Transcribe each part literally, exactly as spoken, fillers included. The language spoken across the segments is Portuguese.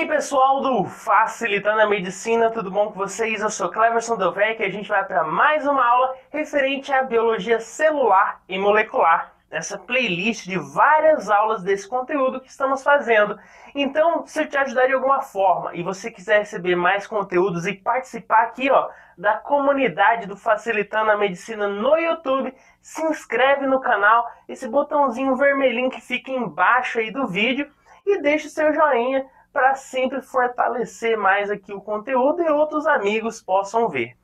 aí, pessoal do Facilitando a Medicina, tudo bom com vocês? Eu sou Kleverson Delvecchi e a gente vai para mais uma aula referente à biologia celular e molecular, nessa playlist de várias aulas desse conteúdo que estamos fazendo. Então, se eu te ajudar de alguma forma e você quiser receber mais conteúdos e participar aqui, ó, da comunidade do Facilitando a Medicina no YouTube, se inscreve no canal, esse botãozinho vermelhinho que fica embaixo aí do vídeo, e deixe seu joinha para sempre fortalecer mais aqui o conteúdo e outros amigos possam ver.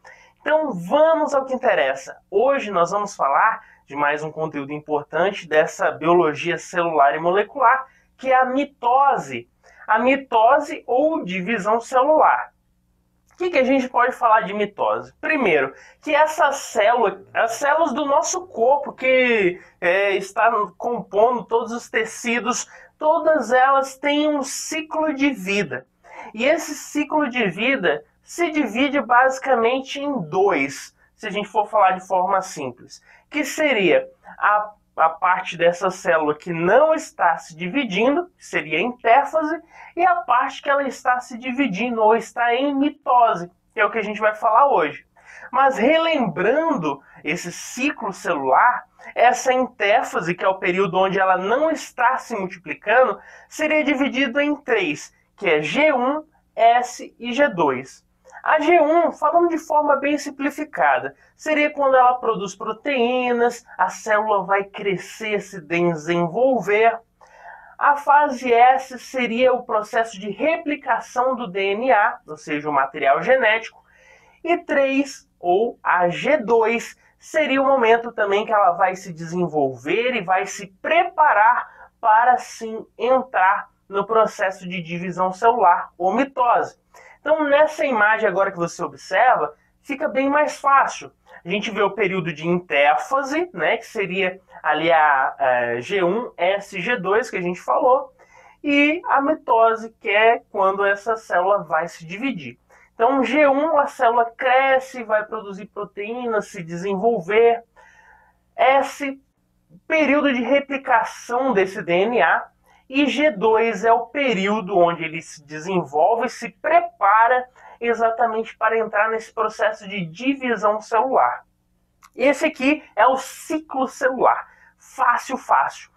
Então, vamos ao que interessa. Hoje nós vamos falar de mais um conteúdo importante dessa biologia celular e molecular, que é a mitose. A mitose ou divisão celular. O que, que a gente pode falar de mitose? Primeiro, que essas células, as células do nosso corpo que é, está compondo todos os tecidos, todas elas têm um ciclo de vida. E esse ciclo de vida se divide basicamente em dois, se a gente for falar de forma simples, que seria a, a parte dessa célula que não está se dividindo, que seria a interfase, e a parte que ela está se dividindo ou está em mitose, que é o que a gente vai falar hoje. Mas relembrando esse ciclo celular, essa interfase, que é o período onde ela não está se multiplicando, seria dividido em três, que é G um, S e G dois. A G um, falando de forma bem simplificada, seria quando ela produz proteínas, a célula vai crescer, se desenvolver. A fase S seria o processo de replicação do D N A, ou seja, o material genético. E três, ou a G dois, seria o momento também que ela vai se desenvolver e vai se preparar para, sim, entrar no processo de divisão celular, ou mitose. Então, nessa imagem agora que você observa, fica bem mais fácil. A gente vê o período de interfase, né, que seria ali a, a G um, S, G dois, que a gente falou, e a mitose, que é quando essa célula vai se dividir. Então, G um, a célula cresce, vai produzir proteínas, se desenvolver. S, período de replicação desse D N A. E G dois é o período onde ele se desenvolve e se prepara exatamente para entrar nesse processo de divisão celular. Esse aqui é o ciclo celular. Fácil, fácil.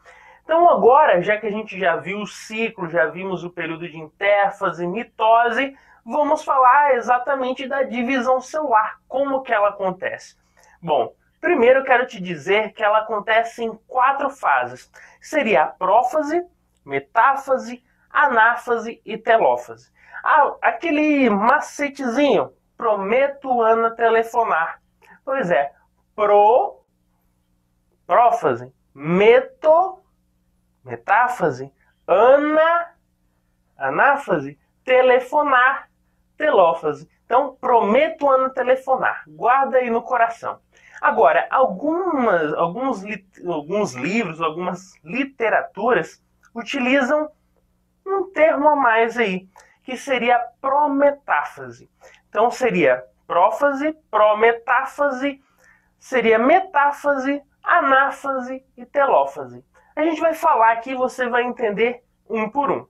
Então agora, já que a gente já viu o ciclo, já vimos o período de interfase, mitose, vamos falar exatamente da divisão celular, como que ela acontece. Bom, primeiro eu quero te dizer que ela acontece em quatro fases. Seria a prófase, metáfase, anáfase e telófase. Ah, aquele macetezinho, prometo Ana telefonar. Pois é, pro, prófase, meto, metáfase, ana, anáfase, telefonar, telófase. Então, prometo Ana telefonar. Guarda aí no coração. Agora, algumas, alguns, alguns livros, algumas literaturas utilizam um termo a mais aí, que seria a prometáfase. Então, seria prófase, prometáfase, seria metáfase, anáfase e telófase. A gente vai falar aqui e você vai entender um por um.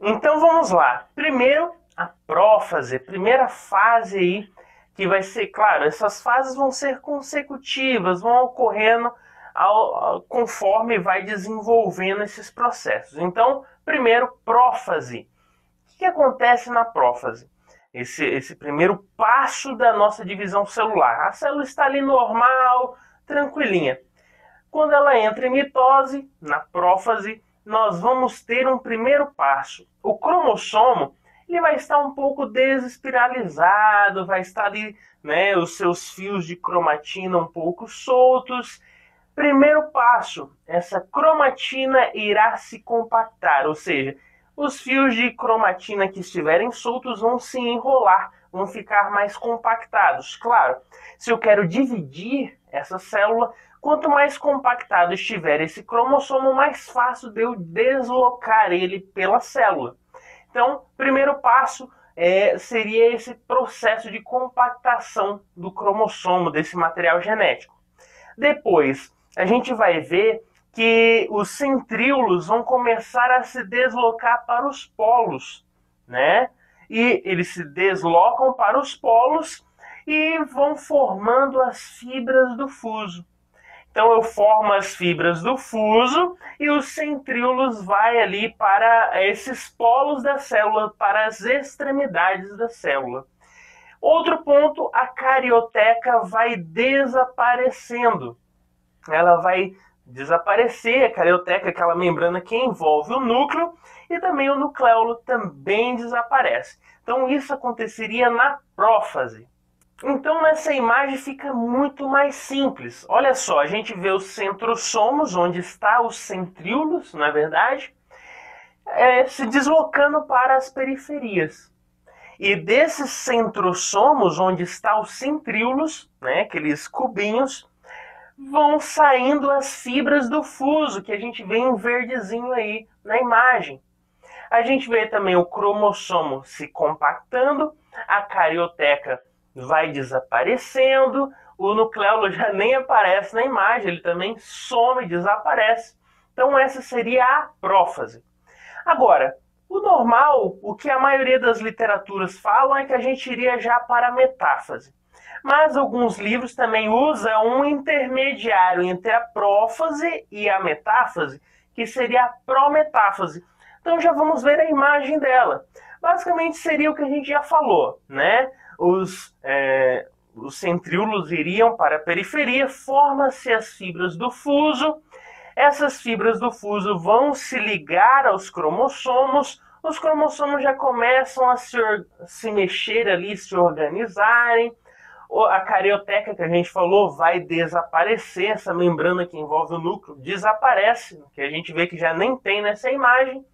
Então vamos lá, primeiro a prófase, a primeira fase aí, que vai ser, claro, essas fases vão ser consecutivas, vão ocorrendo ao, ao, conforme vai desenvolvendo esses processos. Então, primeiro, prófase. O que acontece na prófase? Esse, esse primeiro passo da nossa divisão celular. A célula está ali normal, tranquilinha. Quando ela entra em mitose, na prófase, nós vamos ter um primeiro passo. O cromossomo, ele vai estar um pouco desespiralizado, vai estar ali, né, os seus fios de cromatina um pouco soltos. Primeiro passo, essa cromatina irá se compactar, ou seja, os fios de cromatina que estiverem soltos vão se enrolar, vão ficar mais compactados. Claro, se eu quero dividir essa célula, quanto mais compactado estiver esse cromossomo, mais fácil de eu deslocar ele pela célula. Então, primeiro passo é, seria esse processo de compactação do cromossomo, desse material genético. Depois, a gente vai ver que os centríolos vão começar a se deslocar para os polos. né? E eles se deslocam para os polos e vão formando as fibras do fuso. Então eu formo as fibras do fuso e os centríolos vai ali para esses polos da célula, para as extremidades da célula. Outro ponto, a carioteca vai desaparecendo. Ela vai desaparecer, a carioteca é aquela membrana que envolve o núcleo, e também o nucleolo também desaparece. Então isso aconteceria na prófase. Então nessa imagem fica muito mais simples. Olha só, a gente vê os centrosomos, onde está os centríolos, não é verdade? É, se deslocando para as periferias. E desses centrosomos, onde está os centríolos, né, aqueles cubinhos, vão saindo as fibras do fuso, que a gente vê em verdezinho aí na imagem. A gente vê também o cromossomo se compactando, a carioteca vai desaparecendo, o nucleolo já nem aparece na imagem, ele também some e desaparece. Então essa seria a prófase. Agora, o normal, o que a maioria das literaturas falam é que a gente iria já para a metáfase. Mas alguns livros também usam um intermediário entre a prófase e a metáfase, que seria a prometáfase. Então já vamos ver a imagem dela. Basicamente seria o que a gente já falou, né? Os, é, os centríolos iriam para a periferia, formam-se as fibras do fuso, essas fibras do fuso vão se ligar aos cromossomos, os cromossomos já começam a se, se mexer ali, se organizarem, a carioteca que a gente falou vai desaparecer, essa membrana que envolve o núcleo desaparece, que a gente vê que já nem tem nessa imagem,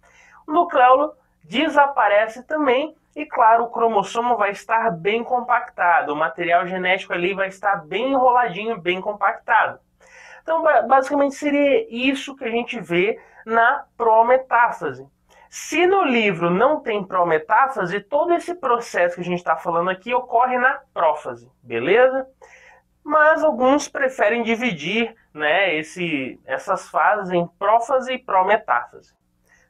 o nucleolo desaparece também, e claro, o cromossomo vai estar bem compactado, o material genético ali vai estar bem enroladinho, bem compactado. Então, basicamente seria isso que a gente vê na prometáfase. Se no livro não tem prometáfase, todo esse processo que a gente está falando aqui ocorre na prófase, beleza? Mas alguns preferem dividir, né, esse, essas fases em prófase e prometáfase.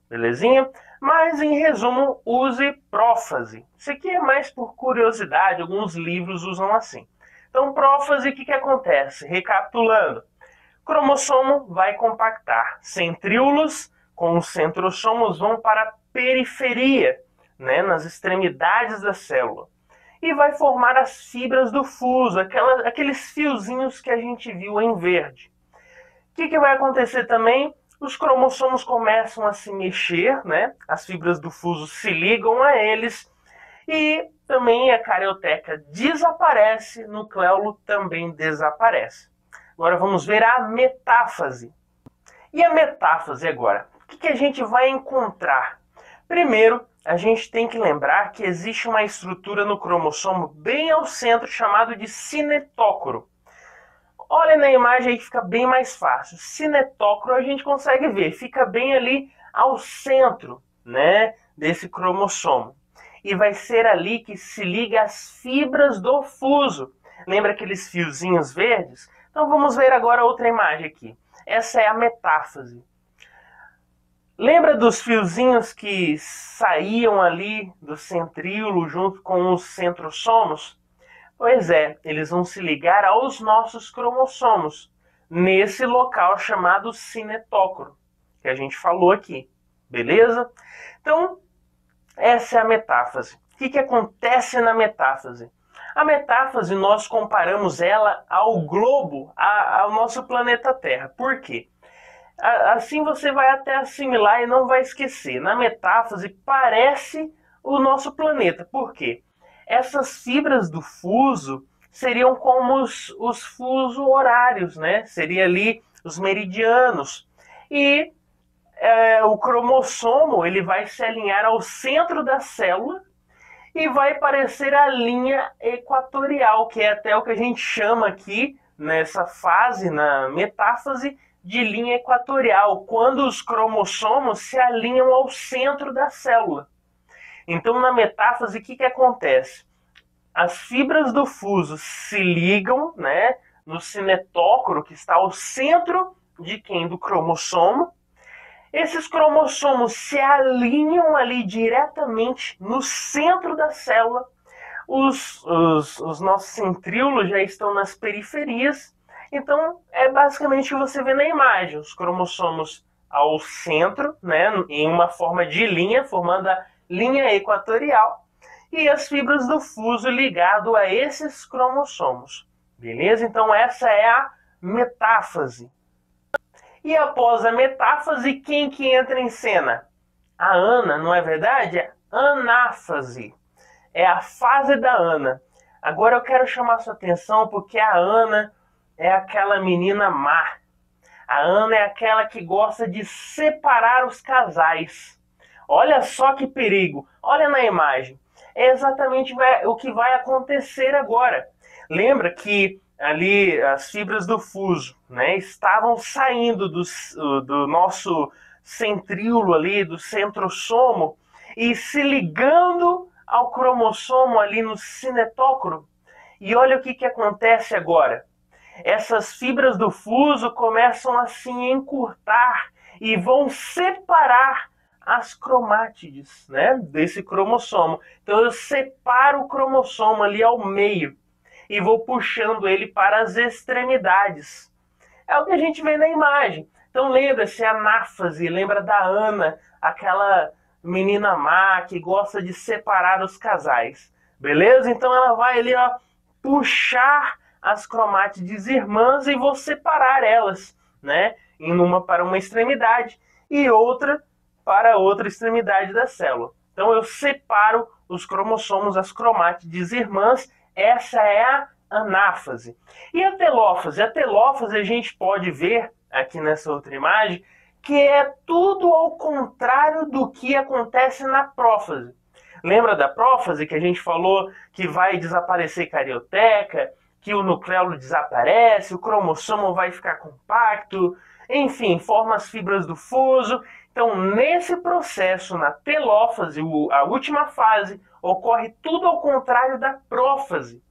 Belezinha? Mas, em resumo, use prófase. Isso aqui é mais por curiosidade, alguns livros usam assim. Então, prófase, o que, que acontece? Recapitulando. Cromossomo vai compactar. Centríolos com os centrossomos vão para a periferia, né, nas extremidades da célula. E vai formar as fibras do fuso, aquela, aqueles fiozinhos que a gente viu em verde. O que, que vai acontecer também? Os cromossomos começam a se mexer, né? As fibras do fuso se ligam a eles e também a carioteca desaparece, o nucleolo também desaparece. Agora vamos ver a metáfase. E a metáfase agora? O que, que a gente vai encontrar? Primeiro, a gente tem que lembrar que existe uma estrutura no cromossomo bem ao centro chamado de cinetócoro. Olha na imagem aí que fica bem mais fácil. Cinetócoro a gente consegue ver, fica bem ali ao centro, né, desse cromossomo. E vai ser ali que se liga as fibras do fuso. Lembra aqueles fiozinhos verdes? Então vamos ver agora outra imagem aqui. Essa é a metáfase. Lembra dos fiozinhos que saíam ali do centríolo junto com os centrossomos? Pois é, eles vão se ligar aos nossos cromossomos, nesse local chamado cinetócoro, que a gente falou aqui, beleza? Então, essa é a metáfase. O que, que acontece na metáfase? A metáfase, nós comparamos ela ao globo, a, ao nosso planeta Terra. Por quê? A, assim você vai até assimilar e não vai esquecer. Na metáfase, parece o nosso planeta. Por quê? Essas fibras do fuso seriam como os, os fuso horários, né? Seria ali os meridianos. E é, o cromossomo ele vai se alinhar ao centro da célula e vai parecer a linha equatorial, que é até o que a gente chama aqui, nessa fase, na metáfase, de linha equatorial, quando os cromossomos se alinham ao centro da célula. Então, na metáfase, o que, que acontece? As fibras do fuso se ligam, né, no cinetócoro, que está ao centro de quem? Do cromossomo, Esses cromossomos se alinham ali diretamente no centro da célula. Os, os, os nossos centríolos já estão nas periferias. Então, é basicamente o que você vê na imagem. Os cromossomos ao centro, né, em uma forma de linha, formando a linha equatorial. E as fibras do fuso ligado a esses cromossomos. Beleza? Então, essa é a metáfase. E após a metáfase, quem que entra em cena? A Ana, não é verdade? É anáfase. É a fase da Ana. Agora eu quero chamar sua atenção porque a Ana é aquela menina má. A Ana é aquela que gosta de separar os casais. Olha só que perigo. Olha na imagem. É exatamente o que vai acontecer agora. Lembra que ali as fibras do fuso, né, estavam saindo do, do nosso centríolo ali, do centrosomo, e se ligando ao cromossomo ali no cinetócoro. E olha o que, que acontece agora. Essas fibras do fuso começam a se encurtar e vão separar as cromátides, né, desse cromossomo. Então eu separo o cromossomo ali ao meio e vou puxando ele para as extremidades. É o que a gente vê na imagem. Então lembra-se a anáfase, lembra da Ana, aquela menina má que gosta de separar os casais. Beleza? Então ela vai ali, ó, puxar as cromátides irmãs e vou separar elas, né? Em uma para uma extremidade e outra para outra extremidade da célula. Então eu separo os cromossomos, as cromátides irmãs. Essa é a anáfase. E a telófase? A telófase a gente pode ver aqui nessa outra imagem que é tudo ao contrário do que acontece na prófase. Lembra da prófase que a gente falou que vai desaparecer carioteca, que o nucleolo desaparece, o cromossomo vai ficar compacto, enfim, forma as fibras do fuso. Então, nesse processo, na telófase, a última fase, ocorre tudo ao contrário da prófase.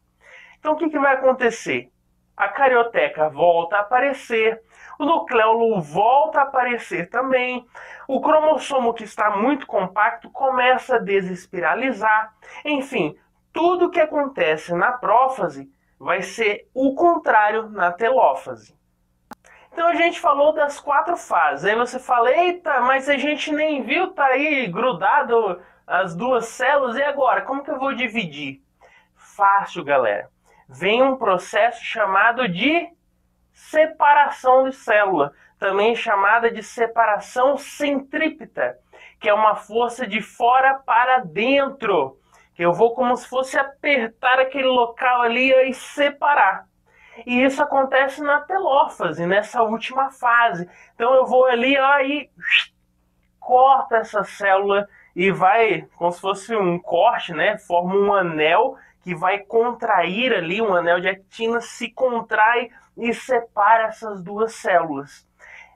Então, o que, que vai acontecer? A carioteca volta a aparecer, o nucleolo volta a aparecer também, o cromossomo que está muito compacto começa a desespiralizar. Enfim, tudo o que acontece na prófase vai ser o contrário na telófase. Então a gente falou das quatro fases. Aí você fala, eita, mas a gente nem viu, tá aí grudado as duas células. E agora, como que eu vou dividir? Fácil, galera. Vem um processo chamado de separação de célula, também chamada de separação centrípeta, que é uma força de fora para dentro. Eu vou como se fosse apertar aquele local ali e separar. E isso acontece na telófase, nessa última fase. Então eu vou ali, ó, e corta essa célula e vai, como se fosse um corte, né? Forma um anel que vai contrair ali, um anel de actina se contrai e separa essas duas células.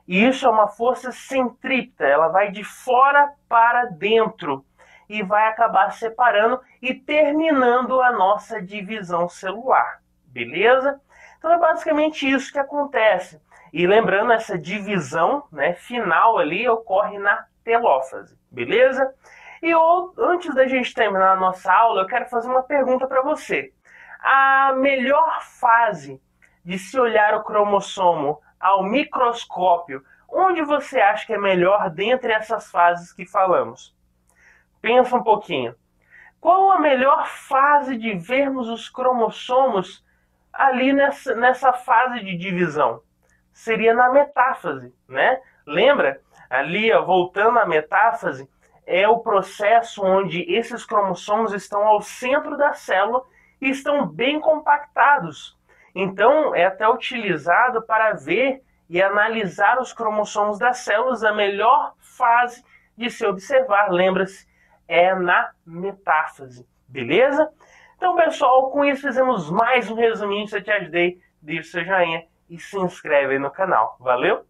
E isso é uma força centrípeta, ela vai de fora para dentro. E vai acabar separando e terminando a nossa divisão celular, beleza? Então é basicamente isso que acontece. E lembrando, essa divisão, né, final ali ocorre na telófase, beleza? E ou, antes da gente terminar a nossa aula, eu quero fazer uma pergunta para você. A melhor fase de se olhar o cromossomo ao microscópio, onde você acha que é melhor dentre essas fases que falamos? Pensa um pouquinho. Qual a melhor fase de vermos os cromossomos ali nessa, nessa fase de divisão? Seria na metáfase, né? Lembra? Ali, ó, voltando à metáfase, é o processo onde esses cromossomos estão ao centro da célula e estão bem compactados. Então, é até utilizado para ver e analisar os cromossomos das células. A melhor fase de se observar, lembra-se, é na metáfase, beleza? Então, pessoal, com isso fizemos mais um resuminho. Se eu te ajudei, deixa o seu joinha e se inscreve aí no canal. Valeu!